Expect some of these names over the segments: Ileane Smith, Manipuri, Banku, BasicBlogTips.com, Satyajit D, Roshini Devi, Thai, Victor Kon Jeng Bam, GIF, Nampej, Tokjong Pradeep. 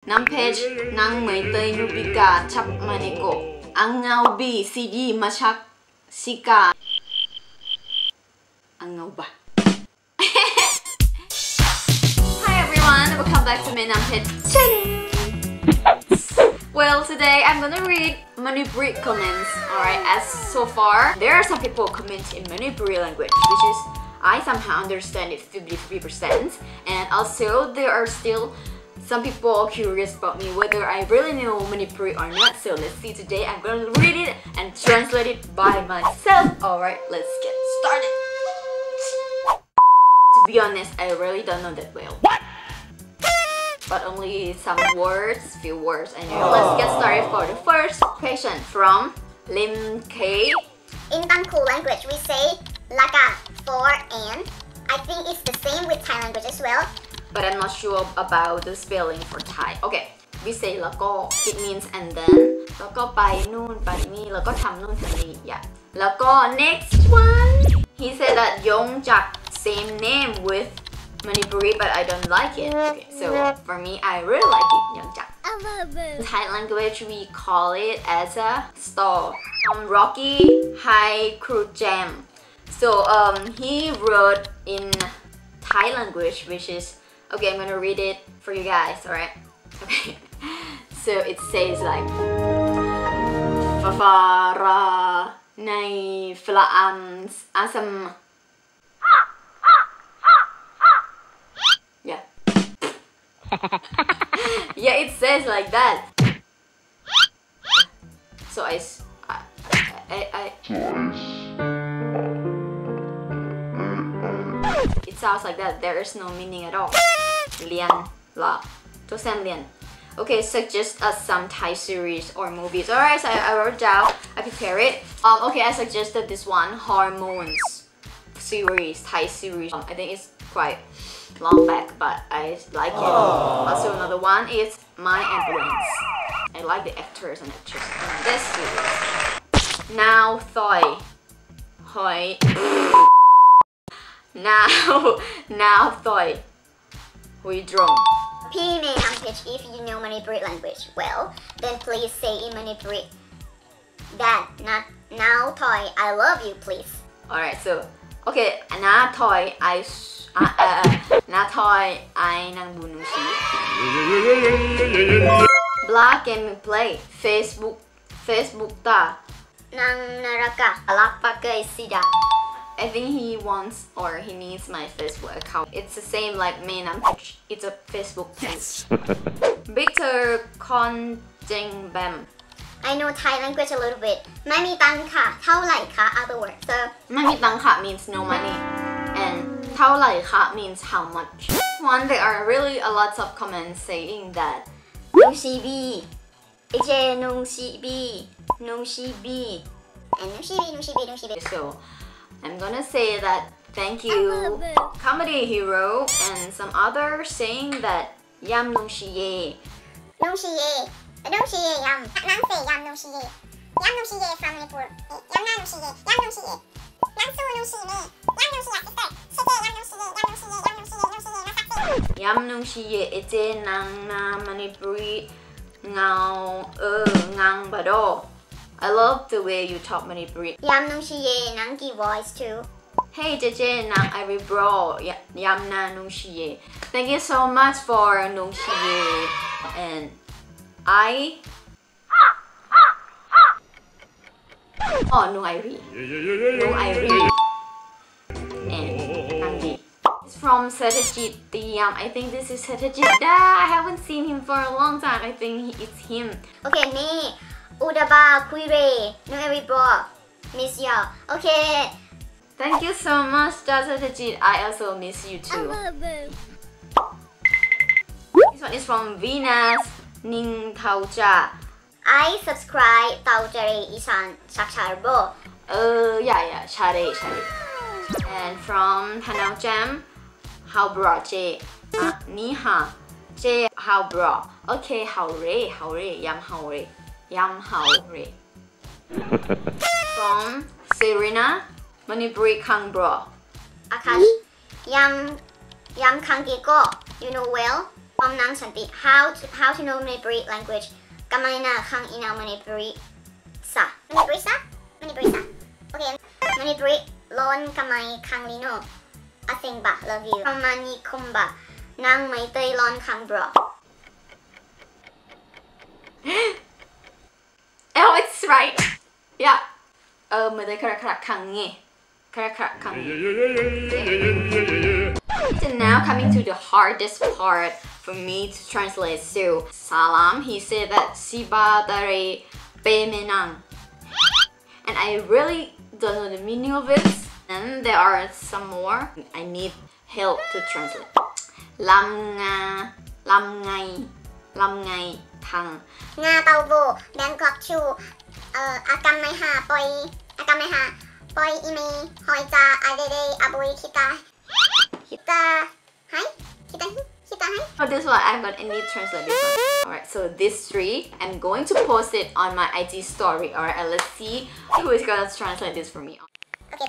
Nampej nang mai tei nubika chap maniko angau bi sidi machak sika angau ba. Hi everyone, welcome back to my Nampej channel. Well, today I'm gonna read Manipuri comments. Alright, as so far there are some people comment in Manipuri language, which is I somehow understand it 53%, and also there are still some people are curious about me whether I really know Manipuri or not. So let's see, today I'm gonna read it and translate it by myself. Alright, let's get started. To be honest, I really don't know that well. What? But only some words, few words I know. Let's get started for the first question from Lim K. In Banku language, we say laka for and. I think it's the same with Thai language as well, but I'm not sure about the spelling for Thai. Okay, we say lako, it means and then. Lako pai noon pai ni, lako tham noon tham ni. Yeah. Lako next one. He said that Yongjak, same name with Manipuri, but I don't like it. Okay, so for me, I really like it, Yongjak. I love it. In Thai language, we call it as a store. From Rocky High Crew Jam. So he wrote in Thai language, which is, okay, I'm gonna read it for you guys, alright? Okay. So it says like Fafara Nai Flaam Asam. Yeah. Yeah, it says like that. So it sounds like that. There is no meaning at all. Lian la, Tosan Lian. Okay, suggest us some Thai series or movies. Alright, so I wrote down, I prepared it. Okay, I suggested this one, Hormones series, Thai series. I think it's quite long back, but I like it. Also, another one is My Ambulance. I like the actors and actresses in this series. Now Thoi, Hoi. Now Thoi. We drunk. If you know Manipuri language well, then please say in Manipuri that now Thoi, I love you, please. Alright, so okay, na Thoi, na Thoi, I nang bunushi. Black game play Facebook ta nang naraka alak pakai sida. I think he wants or he needs my Facebook account. It's the same like me, it's a Facebook page. Victor Kon Jeng Bam. I know Thai language a little bit. Mami tang ka, thao lai ka are the words. So mami tang ka means no money, and thao lai ka means how much. One, there are really a lot of comments saying that nung si bi, ije nung si bi, and nung si bi, nung si bi, nung si bi. So I'm gonna say that thank you comedy hero and some others saying that yam nong shiye. Nong shiye. Nong shiye yam. Nang say yam nong shiye. Yam nong shiye from Manipur. Yam na nong shiye. Yam nong shiye. Nang su nong shiye. Yam nong shiye. Shiye yam nong shiye. Yam nong shiye. Yam nong shiye. Nong shiye. Nasak se. Yam nong shiye ite nang na Manipuri ngao ngang bado. I love the way you talk Manipuri. Yam nung shiye nang ki voice too. Hey Jeje nang Ivy bro. Yam na nung shiye. Thank you so much for nung shiye. And I. Oh, nung Ivy. Nung Ivy. And nang di. It's from Satyajit D. I think this is Satyajit D. I haven't seen him for a long time. I think it's him. Okay, me. Udaba Kuire, Nueribo, miss you. Okay. Thank you so much, Satyajit. I also miss you too. This one is from Venus Ning Tauja. I subscribe Taujare Isan Saksharbo. Yeah, Share. And from Hanao Jam, How Bra Je. Ni ha. Je How Bra. Okay, How Re, Yam How Re. Yam Haori. From Serena Manipuri Kang Bro. Akash Yam Kang Kiko. You know well. Pom Nang Santi. How to know Manipuri language? Kamay na kang ina Manipuri sa. Manipuri sa? Manipuri sa. Okay. Manipuri lon kamay kang lino. Ating ba? Love you. Kamani kumba. Nang may tay lon kang bro. Oh, it's right. Yeah. Mada karak kang nge. Karak kang. So now coming to the hardest part for me to translate. So salam, he said that siba dari pemenang, and I really don't know the meaning of it. And there are some more. I need help to translate. Lam ngai kang. Nga tau bo, Bangkok chu. Akam nai ha poi. Akam nai ha poi imi hoi ta adere abui kita. For this one, I'm gonna need to translate this one. Alright, so these three, I'm going to post it on my IG story. Alright, let's see who is gonna translate this for me. Okay,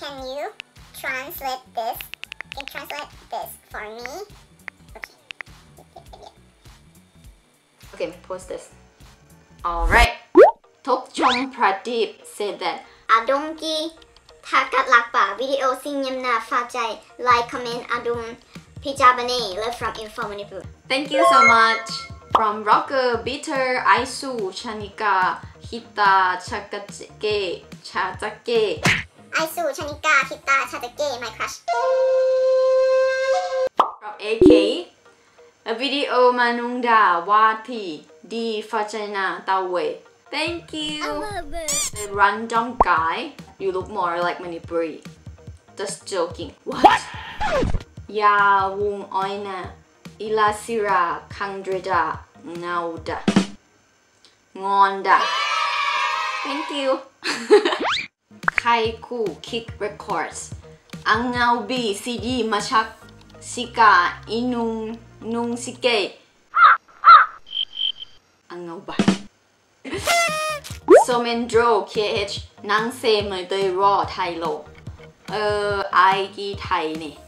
can you translate this? Can you translate this for me? Okay, post this. Alright. Tokjong Pradeep said that Adumki Takat Lakpa video Sinyamna Fajai like comment Adum Pijabane left from Info Manipur. Thank you so much. From Rocker, Bitter, Aisu, Chanika, Hita, Chakake, Chatake. Aisu, Chanika, Hita, Chatake, my crush. From AK, a video Manungda, Wati, Di Fajana, Tawe. Thank you. I love it. The random guy, you look more like Manipuri. Just joking. What? Ya wung oina ilasira kangdreda nauda ngonda. Thank you. Kaiku kick records. Angau B CD machak sika inung nung sike. Angau ba. Somendro KH Nang Se Mai Tei Raw Thai Lo I Ki Thai Ne.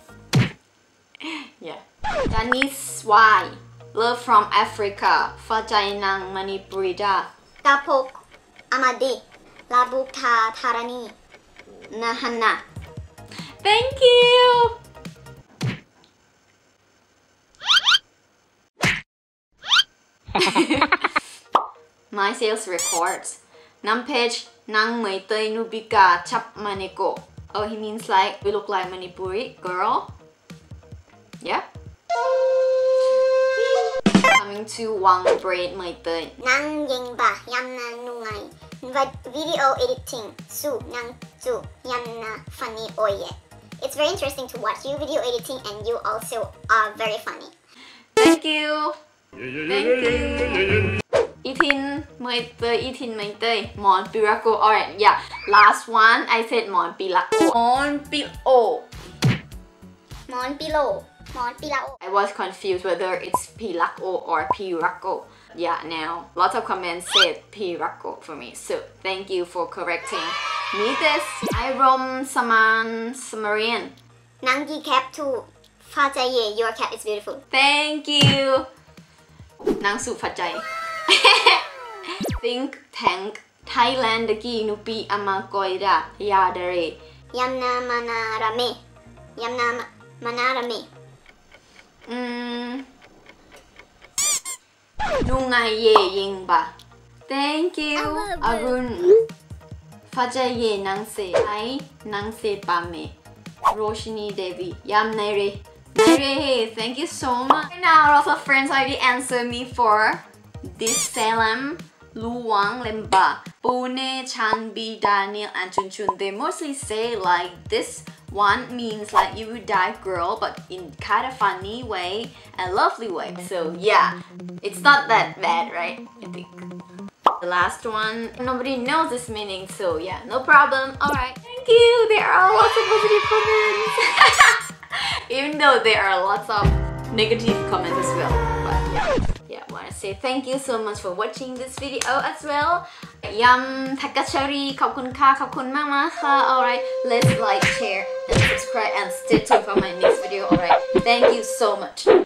Yeah. Janice Y Love from Africa Fajai Nang Manipuri Da Tapok Amadi Labukta Tarani Nahana. Thank you. My sales records. Nampage Nang Mai Tei Nubika Chap Maneko. Oh, he means like we look like Manipuri girl. Yeah. Coming to Wang Braid Mai Tei. Nang Yingba Yamna Nungai. Video editing Su Nang Su Yamna Funny Oye. It's very interesting to watch you video editing, and you also are very funny. Thank you. Thank you. Itin Maitei, Itin Maitei, Mon Pirako. Alright, yeah. Last one, I said Mon Pilako. Mon Pilo. Mon Pilo. Mon Pilao. I was confused whether it's Pilako or Pirako. Yeah, now lots of comments said Pirako for me. So thank you for correcting me this. I roam Saman Samarian. Nangi cap too. Fataye, your cap is beautiful. Thank you. Nangsu Fajai. Think Tank Thailand Ki Nupi Amakoida Yadare Yamna Manarame. Yamna Manarame. Nungaye Yingba. Thank you. Arun Fajaye Nangse Ai Nangse Pame Roshini Devi Yamnare. Thank you so much. Now lots of friends already answered me for this Salem, Luang Lemba, Pune, Chanbi, Daniel, and Chunchun. They mostly say like this one means like you die girl, but in kind of funny way and lovely way. So yeah, it's not that bad, right? I think. The last one, nobody knows this meaning, so yeah, no problem. Alright, thank you. There are lots of positive comments. Even though there are lots of negative comments as well, but yeah. Yeah, I want to say thank you so much for watching this video as well. Yum Takachari, khobkun ka, khobkun mama ka. Alright, let's like, share, and subscribe, and stay tuned for my next video. Alright, thank you so much.